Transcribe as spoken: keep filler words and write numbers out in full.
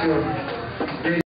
acción.